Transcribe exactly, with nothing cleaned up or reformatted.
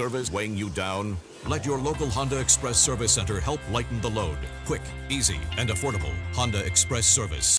service weighing you down? Let your local Honda Express Service Center help lighten the load. Quick, easy, and affordable. Honda Express Service.